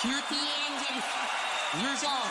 キューティーエンジェルス入場。